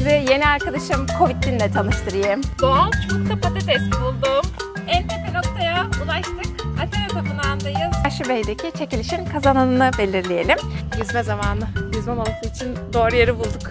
sizi yeni arkadaşım Covid'inle tanıştırayım. Doğal çubukta patates buldum. En tepe noktaya ulaştık. Athena Tapınağı'ndayız. Aşı Bey'deki çekilişin kazananını belirleyelim. Yüzme zamanı. Yüzme molası için doğru yeri bulduk.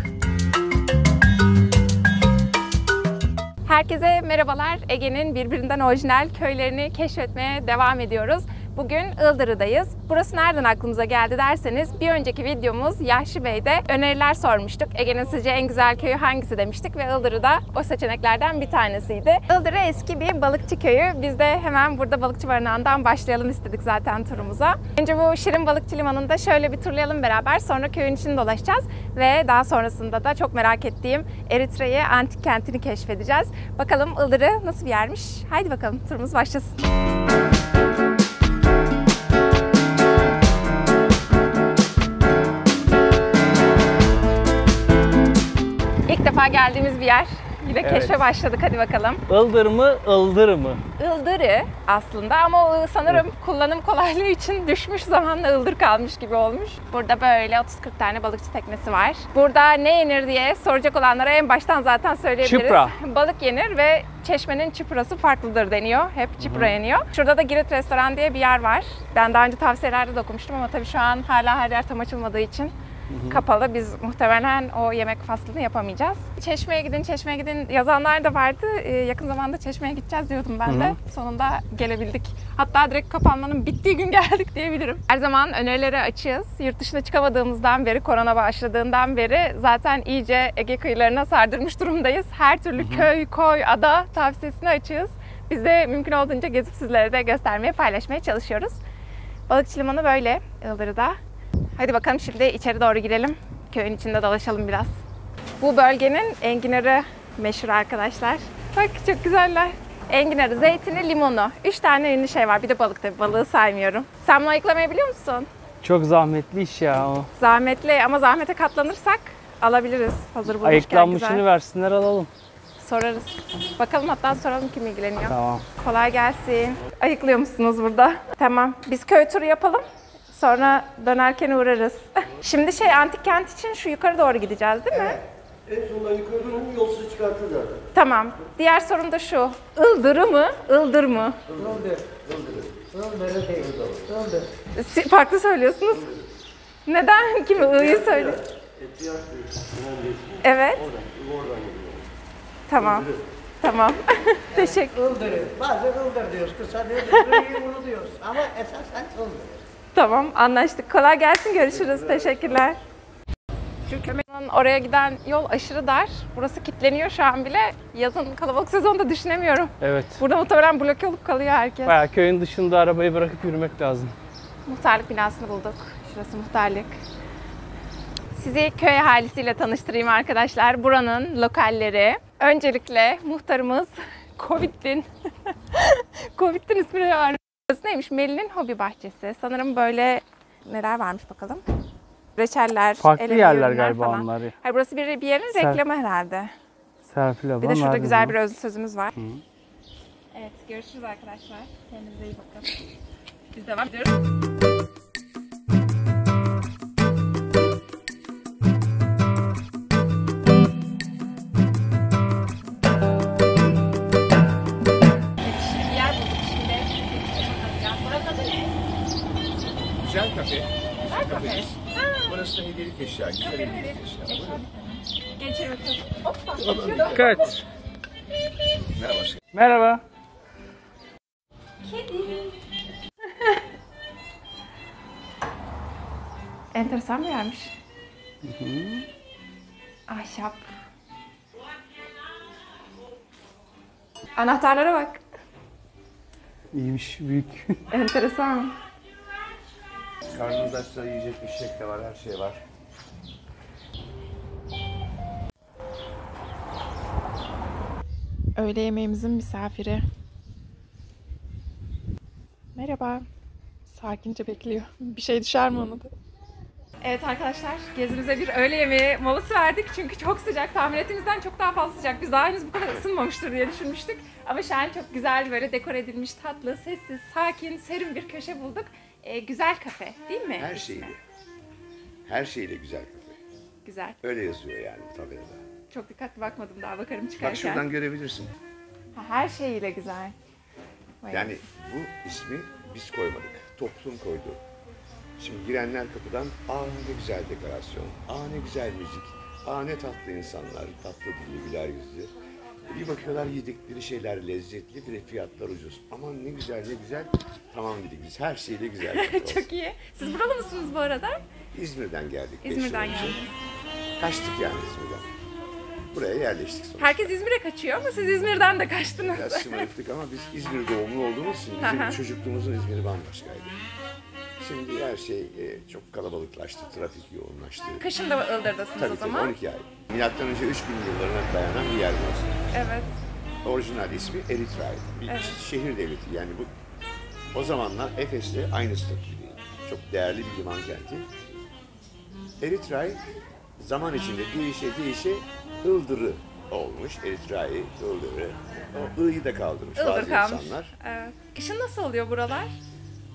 Herkese merhabalar. Ege'nin birbirinden orijinal köylerini keşfetmeye devam ediyoruz. Bugün Ildır'dayız. Burası nereden aklımıza geldi derseniz bir önceki videomuz Yahşi Bey'de öneriler sormuştuk. Ege'nin sizce en güzel köyü hangisi demiştik ve Ildır'ı da o seçeneklerden bir tanesiydi. Ildır eski bir balıkçı köyü. Biz de hemen burada balıkçı barınağından başlayalım istedik zaten turumuza. Önce bu şirin balıkçı limanında şöyle bir turlayalım beraber. Sonra köyün içini dolaşacağız ve daha sonrasında da çok merak ettiğim Erythrai antik kentini keşfedeceğiz. Bakalım Ildır'ı nasıl bir yermiş? Haydi bakalım turumuz başlasın. Geldiğimiz bir yer. Yine evet. Keşfe başladık. Hadi bakalım. Ildır mı, Ildır mı? Ildır'ı aslında ama sanırım kullanım kolaylığı için düşmüş zamanla Ildır kalmış gibi olmuş. Burada böyle 30-40 tane balıkçı teknesi var. Burada ne yenir diye soracak olanlara en baştan zaten söyleyebiliriz. Çıpra. Balık yenir ve Çeşme'nin çıprası farklıdır deniyor. Hep çıpra yeniyor. Şurada da Girit Restoran diye bir yer var. Ben daha önce tavsiyelerde de okumuştum ama tabii şu an hala her yer tam açılmadığı için kapalı. Biz muhtemelen o yemek faslını yapamayacağız. Çeşme'ye gidin, Çeşme'ye gidin yazanlar da vardı. Yakın zamanda Çeşme'ye gideceğiz diyordum ben de. Sonunda gelebildik. Hatta direkt kapanmanın bittiği gün geldik diyebilirim. Her zaman önerilere açığız. Yurt dışına çıkamadığımızdan beri, korona başladığından beri zaten iyice Ege kıyılarına sardırmış durumdayız. Her türlü köy, koy, ada tavsiyesine açığız. Biz de mümkün olduğunca gezip sizlere de göstermeye, paylaşmaya çalışıyoruz. Balıkçı limanı böyle Ildır'da. Hadi bakalım şimdi içeri doğru girelim. Köyün içinde dolaşalım biraz. Bu bölgenin enginarı meşhur arkadaşlar. Bak çok güzeller. Enginarı, zeytini, limonu. 3 tane ünlü şey var. Bir de balık tabii. Balığı saymıyorum. Sen bunu ayıklamayı biliyor musun? Çok zahmetli iş ya o. Zahmetli ama zahmete katlanırsak alabiliriz. Hazır bulmuşken ayıklanmışını versinler alalım. Sorarız. Bakalım hatta soralım kim ilgileniyor. Tamam. Kolay gelsin. Ayıklıyor musunuz burada? Tamam. Biz köy turu yapalım. Sonra dönerken uğrarız. Şimdi antik kent için şu yukarı doğru gideceğiz değil mi? Evet. En sonunda yukarı doğru yol sizi çıkartır zaten. Tamam. Diğer sorum da şu. Ildır'ı mı? Ildır mı? Ildır. Ildır. Farklı söylüyorsunuz. Ildır. Neden? Kim I'yı söylüyor? Evet. Oradan geliyor. Tamam. Ildır. Tamam. Yani teşekkür. Ildır'ı. Bazen Ildır diyoruz. Kısa diyoruz. Bunu diyoruz. Ama esasen Ildır. Tamam, anlaştık. Kolay gelsin, görüşürüz. Teşekkürler. Çünkü oraya giden yol aşırı dar. Burası kilitleniyor şu an bile. Yazın kalabalık sezonda düşünemiyorum. Evet. Burada muhtemelen bloke olup kalıyor herkes. Bayağı köyün dışında arabayı bırakıp yürümek lazım. Muhtarlık binasını bulduk. Şurası muhtarlık. Sizi köy ahalisiyle tanıştırayım arkadaşlar. Buranın lokalleri. Öncelikle muhtarımız Covid'in. Covid'in ismini var. Burası neymiş? Melih'in hobi bahçesi. Sanırım böyle neler varmış bakalım. Reçeller, farklı yerler galiba falan. Onlar. Hayır, burası bir yerin reklamı herhalde. Bir de şurada güzel bir özlü sözümüz var. Evet, görüşürüz arkadaşlar. Kendinize iyi bakın. Biz devam ediyoruz. Burası da hediyelik eşya. Geçelim. Dikkat. Merhaba. Merhaba. Kedi. Enteresan bir yermiş. Ahşap. Anahtarlara bak. İyiymiş, büyük. Enteresan. Karnınız açsa yiyecek bir şey de var, her şey var. Öğle yemeğimizin misafiri. Merhaba. Sakince bekliyor. Bir şey düşer mi ona da? Evet arkadaşlar, gezimize bir öğle yemeği molası verdik çünkü çok sıcak. Tahmin ettiğimizden çok daha fazla sıcak. Biz daha henüz bu kadar ısınmamıştır diye düşünmüştük. Ama şahane çok güzel, böyle dekor edilmiş, tatlı, sessiz, sakin, serin bir köşe bulduk. Güzel kafe değil mi? Her şeyle. Her şeyle güzel kafe. Güzel. Öyle yazıyor yani tabelada. Çok dikkatli bakmadım daha, bakarım çıkarken. Bak şuradan görebilirsin. Ha, her şeyiyle güzel. Bayılsın. Yani bu ismi biz koymadık. Toplum koydu. Şimdi girenler kapıdan aa ne güzel dekorasyon, aa ne güzel müzik, aa ne tatlı insanlar, tatlı dilli güler yüzlü. Bir bakıyorlar yedikleri şeyler lezzetli, bir de fiyatlar ucuz. Aman ne güzel ne güzel. Tamam dedik biz, her şeyle güzel. Çok iyi. Siz buralı mısınız bu arada? İzmir'den geldik. İzmir'den geldik. Kaçtık yani İzmir'den. Buraya yerleştik sonra. Herkes İzmir'e kaçıyor ama siz İzmir'den de kaçtınız. Biraz şımarıktık ama biz İzmir doğumlu olduğumuz için bizim çocukluğumuzun İzmir'i bambaşkaydı. Şimdi her şey çok kalabalıklaştı, trafik yoğunlaştı. Kışın da Ildır'dasınız tabii o zaman. Tabii 12 ay. Milattan önce 3000 yıllarına dayanan bir yer burası. Evet. Orijinal ismi Erythrai. Bir şehir devleti yani bu. O zamanlar Efes'le aynı statüdeydi. Çok değerli bir liman kenti. Erythrai zaman içinde değişe Ildır'ı olmuş. Erythrai'yi, Ildır'ı. O I'yı da kaldırmış Ildır bazı kalmış. İnsanlar. Evet. Kışın nasıl oluyor buralar?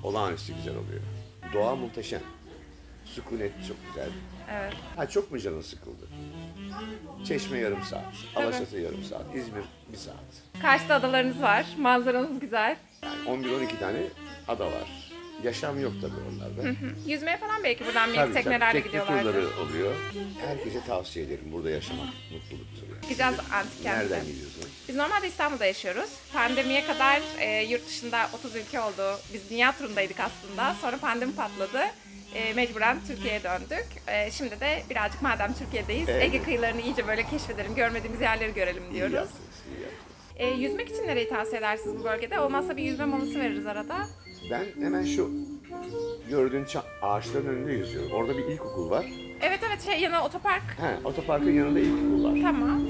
Olağanüstü güzel oluyor. Doğa muhteşem. Sükunet çok güzel. Evet. Ha çok mu canın sıkıldı? Çeşme yarım saat, Alaçatı yarım saat, İzmir bir saat. Karşıda adalarınız var, manzaranız güzel. Yani 11-12 tane ada var. Yaşam yok tabii onlarda. Yüzmeye falan belki buradan bir teknelerle gidiyorlardı. Tekne turları oluyor. Herkese tavsiye ederim burada yaşamak mutluluktur. Yani. Gideceğiz antik kente. Nereden gidiyorsunuz? Biz normalde İstanbul'da yaşıyoruz. Pandemiye kadar yurt dışında 30 ülke oldu. Biz dünya turundaydık aslında. Sonra pandemi patladı. Mecburen Türkiye'ye döndük. Şimdi de birazcık madem Türkiye'deyiz, Ege kıyılarını iyice böyle keşfedelim, görmediğimiz yerleri görelim diyoruz. İyi yaptınız, iyi yaptınız. Yüzmek için nereyi tavsiye edersiniz bu bölgede? Olmazsa bir yüzme molası veririz arada. Ben hemen şu gördüğün ağaçların önünde yüzüyorum. Orada bir ilkokul var. Evet evet, şey yanı otopark. He, otoparkın yanında ilkokul var. Tamam.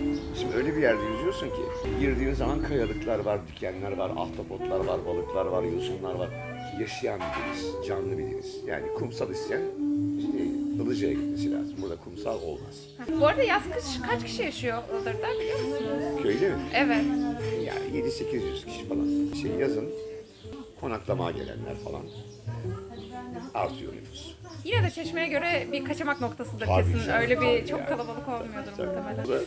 Şimdi öyle bir yerde yüzüyorsun ki girdiğin zaman kayalıklar var, dikenler var, ahtapotlar var, balıklar var, yosunlar var. Yaşayan bir deniz, canlı bir deniz. Yani kumsal isteyen işte Ilıca'ya gitmesi lazım. Burada kumsal olmaz. Bu arada yaz kış kaç kişi yaşıyor Iğdır'da biliyor musunuz? Köyde mi? Evet. Yani 700-800 kişi falan. Şey yazın konaklamaya gelenler falan artıyor nüfus. Yine de Çeşme'ye göre bir kaçamak noktasıdır tabii kesin. Canım, öyle bir çok yani. Kalabalık olmuyordur muhtemelen. Burada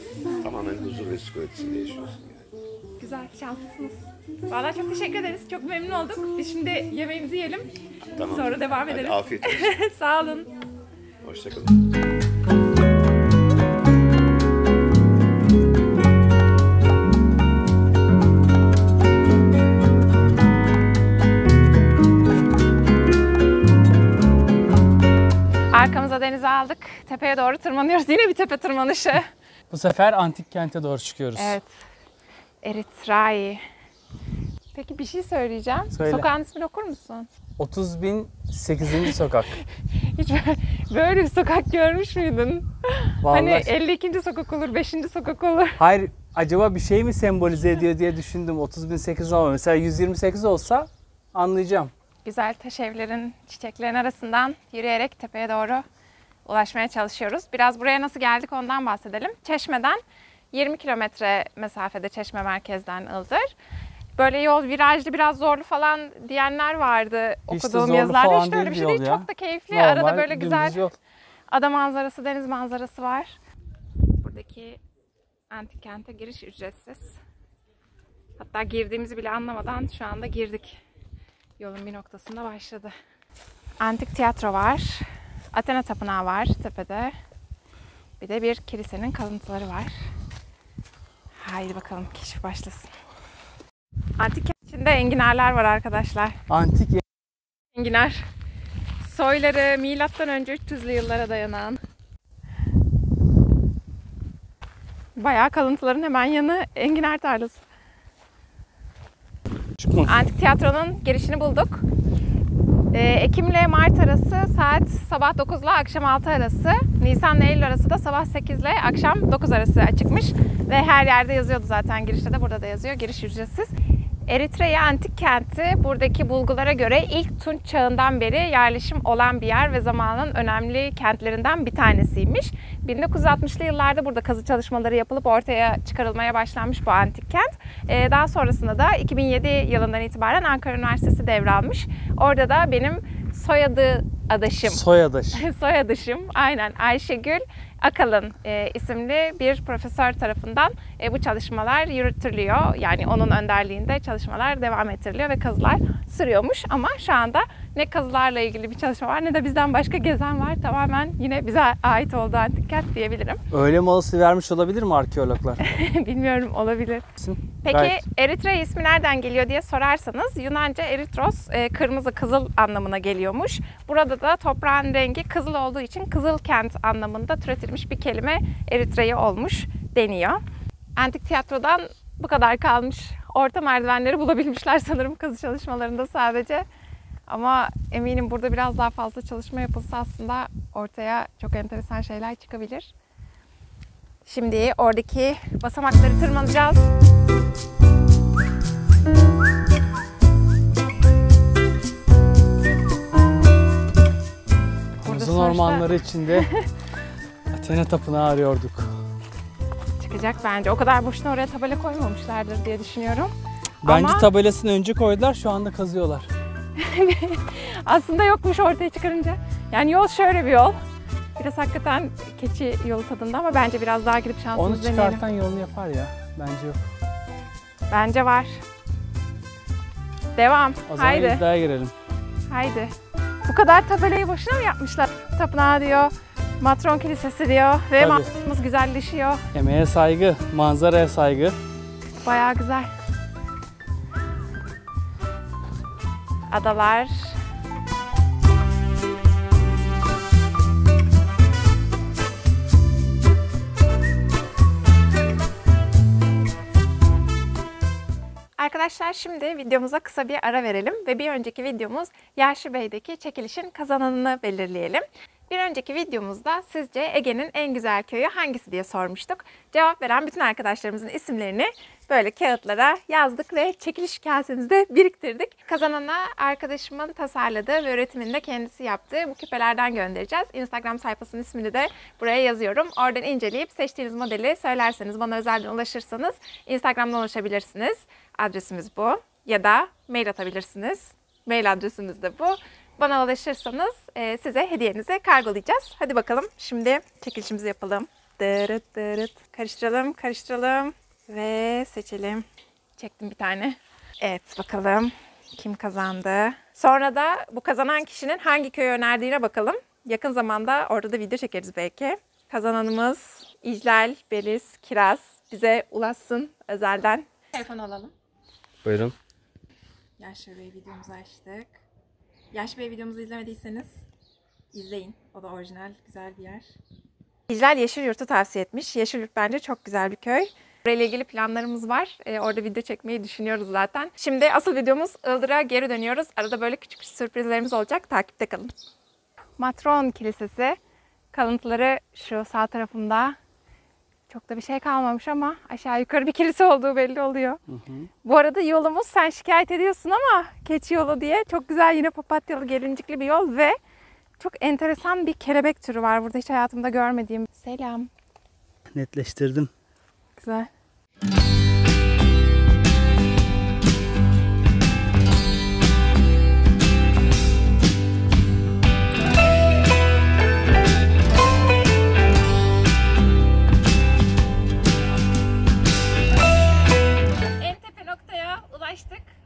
tamamen huzur ve sükunet içinde yaşıyorsun yani. Güzel, şanslısınız. Vallahi çok teşekkür ederiz. Çok memnun olduk. Biz şimdi yemeğimizi yiyelim. Tamam. Sonra devam ederiz. Hadi afiyet olsun. Sağ olun. Hoşça kalın. Arkamıza denize aldık. Tepeye doğru tırmanıyoruz. Yine bir tepe tırmanışı. Bu sefer antik kente doğru çıkıyoruz. Evet. Erythrai. Peki bir şey söyleyeceğim. Söyle. Sokağın ismini okur musun? 30.008. sokak. Hiç böyle bir sokak görmüş müydün? Vallahi... Hani 52. sokak olur, 5. sokak olur. Hayır, acaba bir şey mi sembolize ediyor diye düşündüm. 30.008 ama mesela 128 olsa anlayacağım. Güzel taş evlerin, çiçeklerin arasından yürüyerek tepeye doğru ulaşmaya çalışıyoruz. Biraz buraya nasıl geldik ondan bahsedelim. Çeşme'den 20 kilometre mesafede Çeşme merkezden Ildır. Böyle yol virajlı, biraz zorlu falan diyenler vardı okuduğum yazılarda. İşte öyle bir şey değil. Çok da keyifli. Normal, arada böyle güzel ada manzarası, deniz manzarası var. Buradaki antik kente giriş ücretsiz. Hatta girdiğimizi bile anlamadan şu anda girdik. Yolun bir noktasında başladı. Antik tiyatro var. Athena Tapınağı var tepede. Bir de bir kilisenin kalıntıları var. Haydi bakalım keşif başlasın. Antik kent içinde enginarlar var arkadaşlar. Antik enginar. Soyları milattan önce 300'lü yıllara dayanan. Bayağı kalıntıların hemen yanı enginar tarlası. Çıkmasın. Antik tiyatronun girişini bulduk. Ekim ile Mart arası saat sabah 9 ile akşam 6 arası, Nisan ile Eylül arası da sabah 8 ile akşam 9 arası açıkmış. Ve her yerde yazıyordu zaten, girişte de burada da yazıyor. Giriş ücretsiz. Erythrai antik kenti buradaki bulgulara göre ilk Tunç çağından beri yerleşim olan bir yer ve zamanın önemli kentlerinden bir tanesiymiş. 1960'lı yıllarda burada kazı çalışmaları yapılıp ortaya çıkarılmaya başlanmış bu antik kent. Daha sonrasında da 2007 yılından itibaren Ankara Üniversitesi devralmış. Orada da benim soyadı adaşım. Soyadı. Soyadı. Aynen Ayşegül Akalın isimli bir profesör tarafından bu çalışmalar yürütülüyor. Yani onun önderliğinde çalışmalar devam ettiriliyor ve kazılar sürüyormuş. Ama şu anda ne kazılarla ilgili bir çalışma var ne de bizden başka gezen var. Tamamen yine bize ait olduğu antik kent diyebilirim. Öyle molası vermiş olabilir mi arkeologlar? Bilmiyorum, olabilir. Peki evet. Erythrai ismi nereden geliyor diye sorarsanız Yunanca Erythros kırmızı, kızıl anlamına geliyormuş. Burada da toprağın rengi kızıl olduğu için kızıl kent anlamında türetilmiş bir kelime Erythrai olmuş deniyor. Antik tiyatrodan bu kadar kalmış. Orta merdivenleri bulabilmişler sanırım kazı çalışmalarında sadece. Ama eminim burada biraz daha fazla çalışma yapılsa aslında ortaya çok enteresan şeyler çıkabilir. Şimdi oradaki basamakları tırmanacağız. Amazon ormanları içinde Athena Tapınağı arıyorduk. Çıkacak bence. O kadar boşuna oraya tabela koymamışlardır diye düşünüyorum. Bence ama... tabelasını önce koydular, şu anda kazıyorlar. Aslında yokmuş ortaya çıkarınca. Yani yol şöyle bir yol. Biraz hakikaten keçi yolu tadında ama bence biraz daha girip şansımız deneyelim. Onu çıkartan yolunu yapar ya. Bence yok. Bence var. Devam. O zaman iddiaya girelim. Haydi. Bu kadar tabelayı boşuna mı yapmışlar? Tapınağı diyor, Matron Kilisesi diyor ve manzaramız güzelleşiyor. Emeğe saygı, manzaraya saygı. Bayağı güzel. Adalar. Arkadaşlar şimdi videomuza kısa bir ara verelim ve bir önceki videomuz Yaşı Bey'deki çekilişin kazananını belirleyelim. Bir önceki videomuzda sizce Ege'nin en güzel köyü hangisi diye sormuştuk. Cevap veren bütün arkadaşlarımızın isimlerini böyle kağıtlara yazdık ve çekiliş kasemizde biriktirdik. Kazanana arkadaşımın tasarladığı ve üretimini de kendisi yaptığı bu küpelerden göndereceğiz. Instagram sayfasının ismini de buraya yazıyorum. Oradan inceleyip seçtiğiniz modeli söylerseniz, bana özelden ulaşırsanız Instagram'dan ulaşabilirsiniz. Adresimiz bu. Ya da mail atabilirsiniz. Mail adresimiz de bu. Bana ulaşırsanız size hediyenizi kargolayacağız. Hadi bakalım şimdi çekilişimizi yapalım. Dırıt dırıt. Karıştıralım, karıştıralım ve seçelim. Çektim bir tane. Evet, bakalım kim kazandı. Sonra da bu kazanan kişinin hangi köyü önerdiğine bakalım. Yakın zamanda orada da video çekeriz belki. Kazananımız İclal Beliz Kiraz. Bize ulaşsın özelden. Telefon alalım. Buyurun. Yaş Bey videomuzu açtık. Yaş Bey videomuzu izlemediyseniz izleyin. O da orijinal, güzel bir yer. İclal Yeşilyurt'u tavsiye etmiş. Yeşilyurt bence çok güzel bir köy. Burayla ilgili planlarımız var. Orada video çekmeyi düşünüyoruz zaten. Şimdi asıl videomuz Ildır'a geri dönüyoruz. Arada böyle küçük sürprizlerimiz olacak. Takipte kalın. Matron Kilisesi. Kalıntıları şu sağ tarafımda. Çok da bir şey kalmamış ama aşağı yukarı bir kilise olduğu belli oluyor. Hı hı. Bu arada yolumuz, sen şikayet ediyorsun ama keçi yolu diye, çok güzel yine papatyalı gelincikli bir yol ve çok enteresan bir kelebek türü var burada, hiç hayatımda görmediğim. Selam. Netleştirdim. Güzel.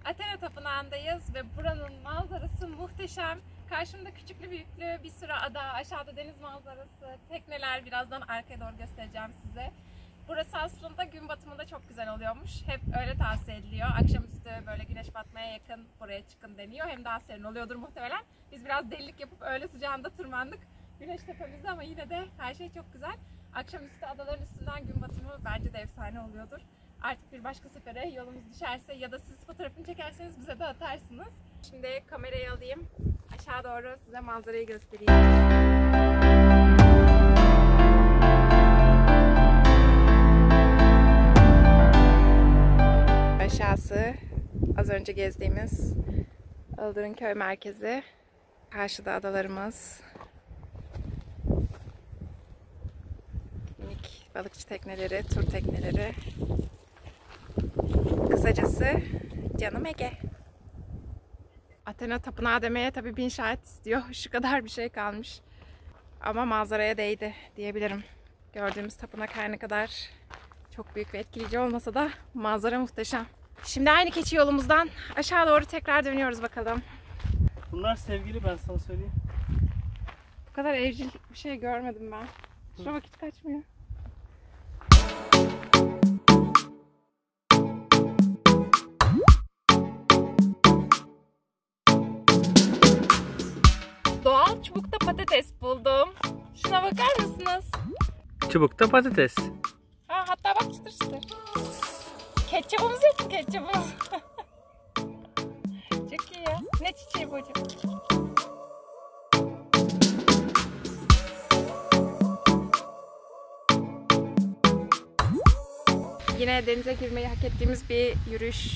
Athena Tapınağı'ndayız ve buranın manzarası muhteşem. Karşımda küçüklü büyüklü bir sürü ada, aşağıda deniz manzarası, tekneler, birazdan arkaya doğru göstereceğim size. Burası aslında gün batımında çok güzel oluyormuş. Hep öyle tavsiye ediliyor. Akşamüstü böyle güneş batmaya yakın buraya çıkın deniyor. Hem daha serin oluyordur muhtemelen. Biz biraz delilik yapıp öğle sıcağında tırmandık. Güneş tepemizde ama yine de her şey çok güzel. Akşamüstü adaların üstünden gün batımı bence de efsane oluyordur. Artık bir başka sefere yolumuz düşerse ya da siz fotoğrafını çekerseniz bize de atarsınız. Şimdi kamerayı alayım. Aşağı doğru size manzarayı göstereyim. Aşağısı az önce gezdiğimiz Ildır'ın köy merkezi. Karşıda adalarımız. Minik balıkçı tekneleri, tur tekneleri. Kısacası canım Ege. Athena Tapınağı demeye tabii bin şahit istiyor. Şu kadar bir şey kalmış. Ama manzaraya değdi diyebilirim. Gördüğümüz tapınak her ne kadar çok büyük ve etkileyici olmasa da manzara muhteşem. Şimdi aynı keçi yolumuzdan aşağı doğru tekrar dönüyoruz bakalım. Bunlar sevgili, ben sana söyleyeyim. Bu kadar evcil bir şey görmedim ben. Şurada vakit kaçmıyor. Doğal çubukta patates buldum. Şuna bakar mısınız? Çubukta patates. Ha, hatta bak çıtır çıtır. Ketçapımız yok mu? Ketçapımız. Çok iyi ya. Ne çiçeği bu acaba? Yine denize girmeyi hak ettiğimiz bir yürüyüş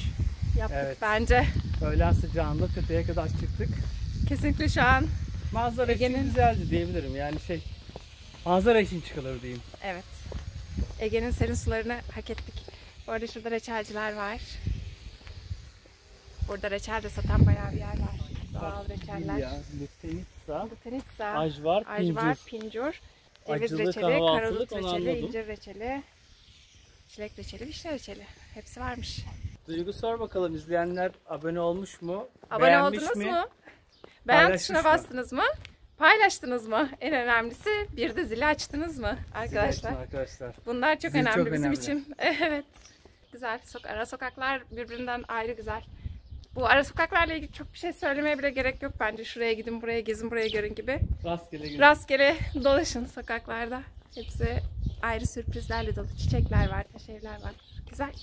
yaptık, evet, bence. Öğlen sıcağında tepeye kadar çıktık. Kesinlikle şu an manzara için güzeldi diyebilirim. Yani şey, manzara için çıkılır diyeyim. Evet. Ege'nin serin sularını hak ettik. Bu arada şurada reçelciler var. Burada reçel de satan bayağı bir yer var. Doğal reçeller. Lutenitsa, ajvar, pincur, ceviz reçeli, karadut reçeli, incir reçeli, çilek reçeli, vişne reçeli. Hepsi varmış. Duygu, sor bakalım izleyenler abone olmuş mu? Abone oldunuz mu? Beğen tuşuna bastınız mı? Paylaştınız mı? En önemlisi bir de zili açtınız mı arkadaşlar? Arkadaşlar. Bunlar çok önemli, çok bizim önemli için. Evet. Güzel. Ara sokaklar birbirinden ayrı güzel. Bu ara sokaklarla ilgili çok bir şey söylemeye bile gerek yok bence. Şuraya gidin, buraya gezin, buraya görün gibi. Rastgele dolaşın sokaklarda. Hepsi ayrı sürprizlerle dolu. Çiçekler var, şeyler var. Güzel.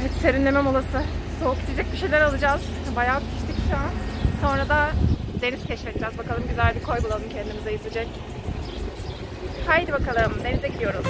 Evet, serinleme molası. Soğuk içecek bir şeyler alacağız. Bayağı piştik şu an. Sonra da deniz keşfedeceğiz. Bakalım güzel bir koy bulalım kendimize yüzecek. Haydi bakalım, denize gidiyoruz.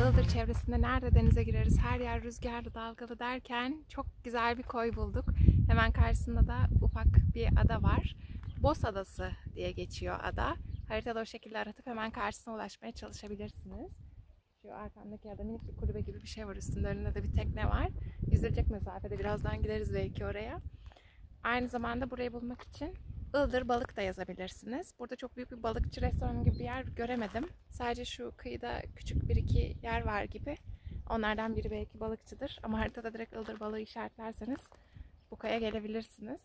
Ildır çevresinde nerede denize gireriz, her yer rüzgarlı, dalgalı derken çok güzel bir koy bulduk. Hemen karşısında da ufak bir ada var. Bos Adası diye geçiyor ada. Haritada o şekilde aratıp hemen karşısına ulaşmaya çalışabilirsiniz. Şu arkamdaki ada minik bir kulübe gibi bir şey var üstünde. Önünde de bir tekne var. Yüzülecek mesafede. Birazdan gideriz belki oraya. Aynı zamanda burayı bulmak için Ildır balık da yazabilirsiniz. Burada çok büyük bir balıkçı restoranı gibi bir yer göremedim. Sadece şu kıyıda küçük bir iki yer var gibi. Onlardan biri belki balıkçıdır. Ama haritada direkt Ildır balığı işaretlerseniz bu kaya gelebilirsiniz.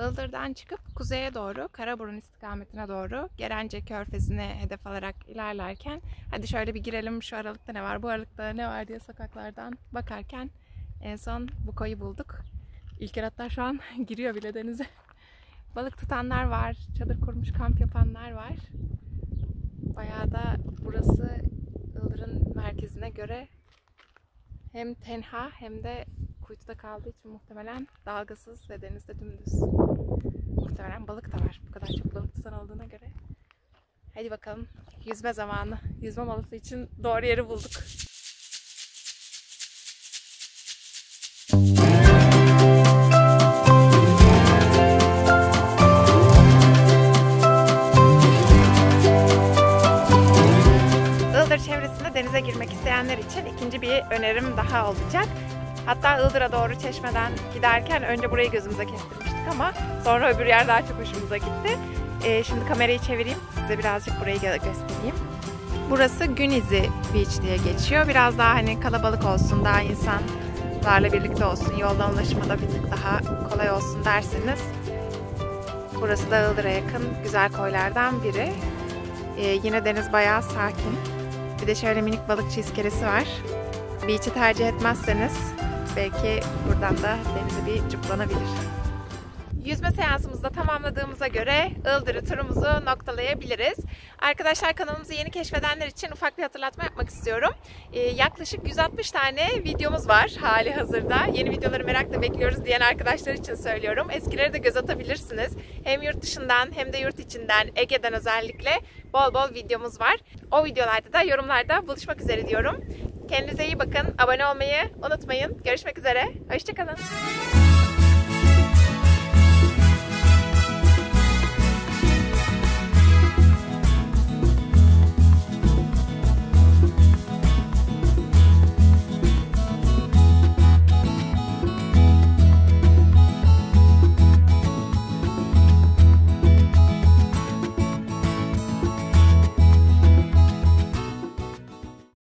Ildır'dan çıkıp kuzeye doğru, Karaburun istikametine doğru Gerence Körfezi'ne hedef alarak ilerlerken, hadi şöyle bir girelim, şu aralıkta ne var, bu aralıkta ne var diye sokaklardan bakarken en son bu koyu bulduk. İlker hatta şu an giriyor bile denize. Balık tutanlar var, çadır kurmuş kamp yapanlar var. Bayağı da burası Ildır'ın merkezine göre hem tenha hem de kuytuda kaldığı için muhtemelen dalgasız ve denizde dümdüz. Muhtemelen balık da var. Bu kadar çok balık tutan olduğuna göre. Hadi bakalım, yüzme zamanı. Yüzme molası için doğru yeri bulduk. Ildır çevresinde denize girmek isteyenler için ikinci bir önerim daha olacak. Hatta Ildır'a doğru Çeşme'den giderken önce burayı gözümüze kestirmiştik ama sonra öbür yer daha çok hoşumuza gitti. Şimdi kamerayı çevireyim, size birazcık burayı göstereyim. Burası Gün İzi Beach diye geçiyor. Biraz daha hani kalabalık olsun, daha insanlarla birlikte olsun, yoldan ulaşımda bir tık daha kolay olsun derseniz. Burası da Ildır'a yakın güzel koylardan biri. Yine deniz bayağı sakin. Bir de şöyle minik balıkçı iskelesi var. Beach'i tercih etmezseniz belki buradan da denize bir cıplanabilir. Yüzme seansımızı da tamamladığımıza göre Ildır'ı turumuzu noktalayabiliriz. Arkadaşlar, kanalımızı yeni keşfedenler için ufak bir hatırlatma yapmak istiyorum. Yaklaşık 160 tane videomuz var hali hazırda. Yeni videoları merakla bekliyoruz diyen arkadaşlar için söylüyorum. Eskileri de göz atabilirsiniz. Hem yurt dışından hem de yurt içinden, Ege'den özellikle bol bol videomuz var. O videolarda da yorumlarda buluşmak üzere diyorum. Kendinize iyi bakın. Abone olmayı unutmayın. Görüşmek üzere. Hoşça kalın.